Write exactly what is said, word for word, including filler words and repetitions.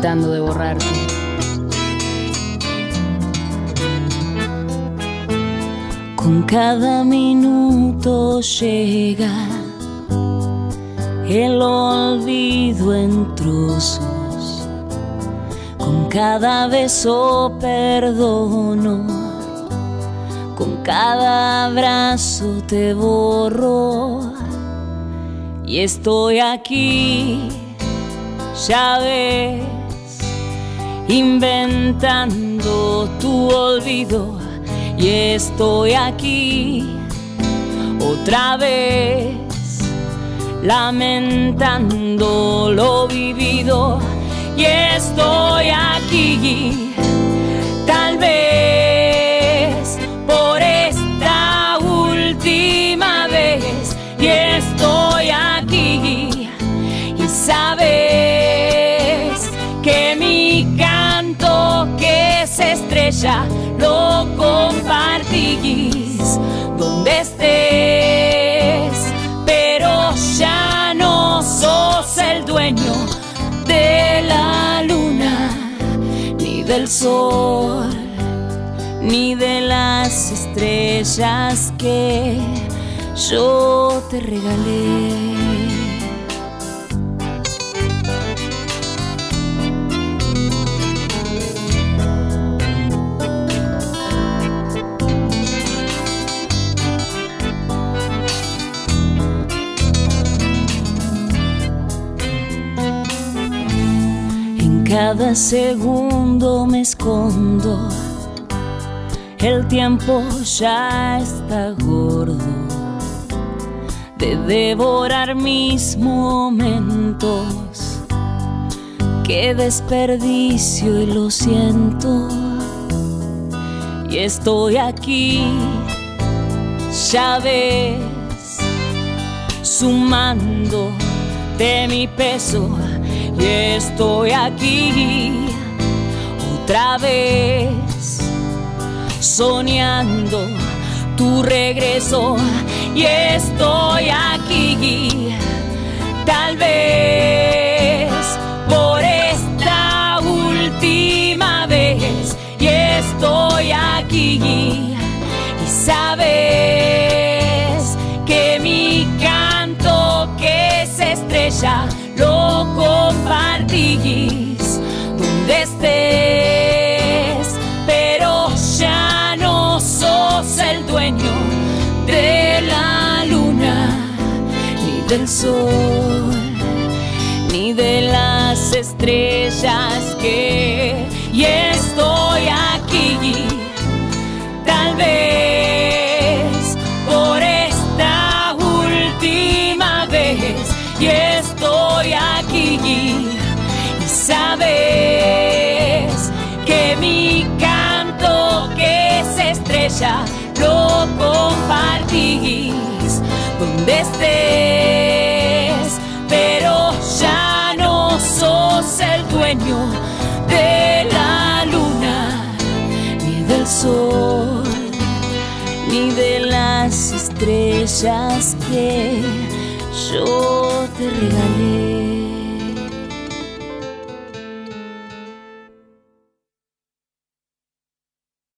tratando de borrarte. Con cada minuto llega el olvido en trozos. Con cada beso perdono, con cada abrazo te borro. Y estoy aquí, ya ves, inventando tu olvido. Y estoy aquí, otra vez, lamentando lo vivido. Y estoy aquí, tal vez, por esta última vez. Y estoy aquí, y sabes que mi canto que se estrella lo compartís donde estés, pero ya no sos el dueño de la luna, ni del sol, ni de las estrellas que yo te regalé. Cada segundo me escondo, el tiempo ya está gordo de devorar mis momentos. Qué desperdicio y lo siento. Y estoy aquí, ya ves, sumando de mi peso. Y estoy aquí, otra vez, soñando tu regreso. Y estoy aquí, tal vez, por esta última vez. Y estoy aquí, y sabes que mi canto que se estrella lo compartís donde estés, pero ya no sos el dueño de la luna, ni del sol, ni de las estrellas que... Y estoy aquí, tal vez, por esta última vez. Y estoy aquí, y sabes que mi canto que se estrella lo compartís donde estés, pero ya no sos el dueño de la luna, ni del sol, ni de las estrellas que yo te regalé.